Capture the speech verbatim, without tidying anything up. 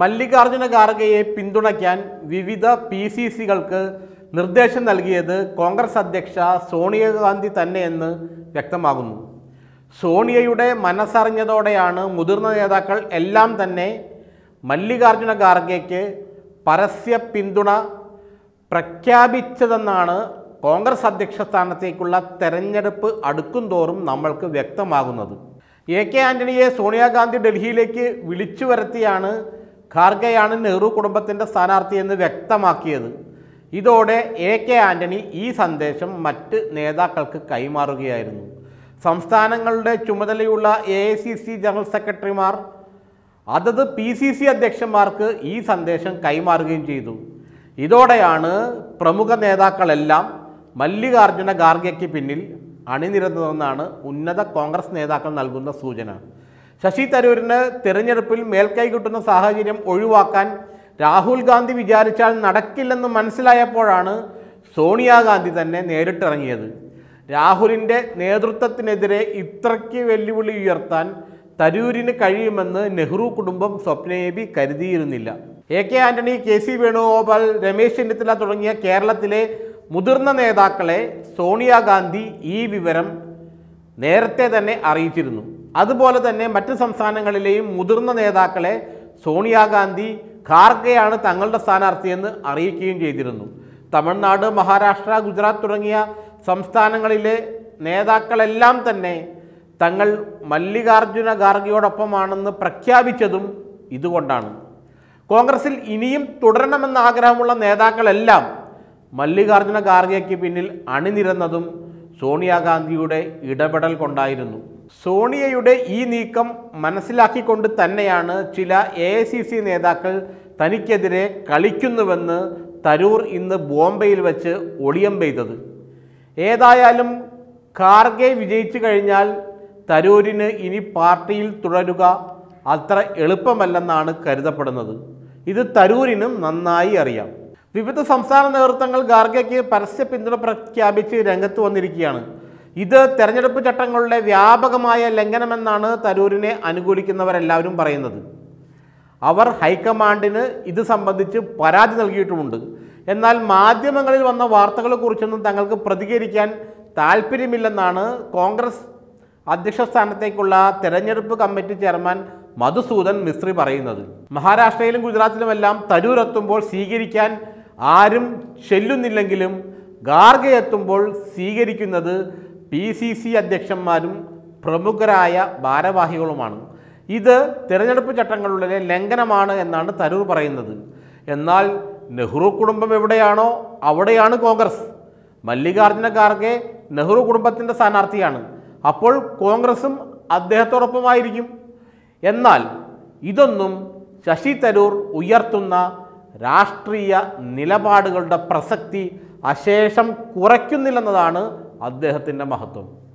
മല്ലികാർജുന ഖാർഗെയെ പിന്തുണയ്ക്കാൻ വിവിധ പിസിസികൾക്ക് നിർദ്ദേശം നൽകിയത് കോൺഗ്രസ് അധ്യക്ഷ സോണിയ ഗാന്ധി തന്നെയെന്ന് വ്യക്തമാകുന്നു. സോണിയയുടെ മനസ്സറിഞ്ഞതോടെയാണ് മുതിർന്ന നേതാക്കൾ എല്ലാം തന്നെ മല്ലികാർജുന ഖാർഗെയ്ക്ക് പരസ്യ പിന്തുണ പ്രഖ്യാപിച്ചതെന്നാണ് കോൺഗ്രസ് അധ്യക്ഷ സ്ഥാനത്തേക്കുള്ള തെരഞ്ഞെടുപ്പ് അടുക്കുംതോറും നമ്മൾക്ക് വ്യക്തമാകുന്നത്. എ കെ ആന്റണിയെ സോണിയാഗാന്ധി ഡൽഹിയിലേക്ക് വിളിച്ചു വരുത്തിയാണ് ഖാർഗെയാണ് നെഹ്റു കുടുംബത്തിൻ്റെ സ്ഥാനാർത്ഥിയെന്ന് വ്യക്തമാക്കിയത്. ഇതോടെ എ കെ ആന്റണി ഈ സന്ദേശം മറ്റ് നേതാക്കൾക്ക് കൈമാറുകയായിരുന്നു. സംസ്ഥാനങ്ങളുടെ ചുമതലയുള്ള A I C C general സെക്രട്ടറിമാർ അതത് പി സി സി അധ്യക്ഷന്മാർക്ക് ഈ സന്ദേശം കൈമാറുകയും ചെയ്തു. ഇതോടെയാണ് പ്രമുഖ നേതാക്കളെല്ലാം മല്ലികാർജുന ഖാർഗെയ്ക്ക് പിന്നിൽ അണിനിരന്നതെന്നാണ് ഉന്നത കോൺഗ്രസ് നേതാക്കൾ നൽകുന്ന സൂചന. ശശി തരൂരിന് തെരഞ്ഞെടുപ്പിൽ മേൽക്കൈ കിട്ടുന്ന സാഹചര്യം ഒഴിവാക്കാൻ രാഹുൽ ഗാന്ധി വിചാരിച്ചാൽ നടക്കില്ലെന്ന് മനസ്സിലായപ്പോഴാണ് സോണിയാഗാന്ധി തന്നെ നേരിട്ടിറങ്ങിയത്. രാഹുലിൻ്റെ നേതൃത്വത്തിനെതിരെ ഇത്രയ്ക്ക് വെല്ലുവിളി ഉയർത്താൻ തരൂരിന് കഴിയുമെന്ന് നെഹ്റു കുടുംബം സ്വപ്നേബി കരുതിയിരുന്നില്ല. എ കെ ആന്റണി, കെ സി വേണുഗോപാൽ, രമേശ് ചെന്നിത്തല തുടങ്ങിയ കേരളത്തിലെ മുതിർന്ന നേതാക്കളെ സോണിയാഗാന്ധി ഈ വിവരം നേരത്തെ തന്നെ അറിയിച്ചിരുന്നു. അതുപോലെ തന്നെ മറ്റ് സംസ്ഥാനങ്ങളിലെയും മുതിർന്ന നേതാക്കളെ സോണിയാഗാന്ധി ഖാർഗെയാണ് തങ്ങളുടെ സ്ഥാനാർത്ഥിയെന്ന് അറിയിക്കുകയും ചെയ്തിരുന്നു. തമിഴ്നാട്, മഹാരാഷ്ട്ര, ഗുജറാത്ത് തുടങ്ങിയ സംസ്ഥാനങ്ങളിലെ നേതാക്കളെല്ലാം തന്നെ തങ്ങൾ മല്ലികാർജുന ഖാർഗെയോടൊപ്പമാണെന്ന് പ്രഖ്യാപിച്ചതും ഇതുകൊണ്ടാണ്. കോൺഗ്രസിൽ ഇനിയും തുടരണമെന്ന ആഗ്രഹമുള്ള നേതാക്കളെല്ലാം മല്ലികാർജുന ഖാർഗെയ്ക്ക് പിന്നിൽ അണിനിരന്നതും സോണിയാഗാന്ധിയുടെ ഇടപെടൽ കൊണ്ടായിരുന്നു. സോണിയയുടെ ഈ നീക്കം മനസ്സിലാക്കിക്കൊണ്ട് തന്നെയാണ് ചില എ ഐ സി സി നേതാക്കൾ തനിക്കെതിരെ കളിക്കുന്നുവെന്ന് തരൂർ ഇന്ന് ബോംബെയിൽ വെച്ച് ഒളിയം പെയ്തത്. ഏതായാലും ഖാർഗെ വിജയിച്ചു കഴിഞ്ഞാൽ തരൂരിന് ഇനി പാർട്ടിയിൽ തുടരുക അത്ര എളുപ്പമല്ലെന്നാണ് കരുതപ്പെടുന്നത്. ഇത് തരൂരിനും നന്നായി അറിയാം. വിവിധ സംസ്ഥാന നേതൃത്വങ്ങൾ ഖാർഗെയ്ക്ക് പരസ്യ പിന്തുണ പ്രഖ്യാപിച്ച് രംഗത്ത് വന്നിരിക്കുകയാണ്. ഇത് തെരഞ്ഞെടുപ്പ് ചട്ടങ്ങളുടെ വ്യാപകമായ ലംഘനമെന്നാണ് തരൂരിനെ അനുകൂലിക്കുന്നവരെല്ലാവരും പറയുന്നത്. അവർ ഹൈക്കമാൻഡിന് ഇത് സംബന്ധിച്ച് പരാതി നൽകിയിട്ടുമുണ്ട്. എന്നാൽ മാധ്യമങ്ങളിൽ വന്ന വാർത്തകളെക്കുറിച്ചൊന്നും തങ്ങൾക്ക് പ്രതികരിക്കാൻ താല്പര്യമില്ലെന്നാണ് കോൺഗ്രസ് അധ്യക്ഷ സ്ഥാനത്തേക്കുള്ള തെരഞ്ഞെടുപ്പ് കമ്മിറ്റി ചെയർമാൻ മധുസൂദൻ മിശ്രി പറയുന്നത്. മഹാരാഷ്ട്രയിലും ഗുജറാത്തിലുമെല്ലാം തരൂർ എത്തുമ്പോൾ സ്വീകരിക്കാൻ ആരും ചെല്ലുന്നില്ലെങ്കിലും ഖാർഗെ എത്തുമ്പോൾ സ്വീകരിക്കുന്നത് പി സി സി അധ്യക്ഷന്മാരും പ്രമുഖരായ ഭാരവാഹികളുമാണ്. ഇത് തിരഞ്ഞെടുപ്പ് ചട്ടങ്ങളിലെ ലംഘനമാണ് എന്നാണ് തരൂർ പറയുന്നത്. എന്നാൽ നെഹ്റു കുടുംബം എവിടെയാണോ അവിടെയാണ് കോൺഗ്രസ്. മല്ലികാർജുന ഖാർഗെ നെഹ്റു കുടുംബത്തിൻ്റെ സ്ഥാനാർത്ഥിയാണ്. അപ്പോൾ കോൺഗ്രസും അദ്ദേഹത്തോടൊപ്പമായിരിക്കും. എന്നാൽ ഇതൊന്നും ശശി തരൂർ ഉയർത്തുന്ന രാഷ്ട്രീയ നിലപാടുകളുടെ പ്രസക്തി അശേഷം കുറയ്ക്കുന്നില്ലെന്നതാണ് അദ്ദേഹത്തിൻ്റെ മഹത്വം.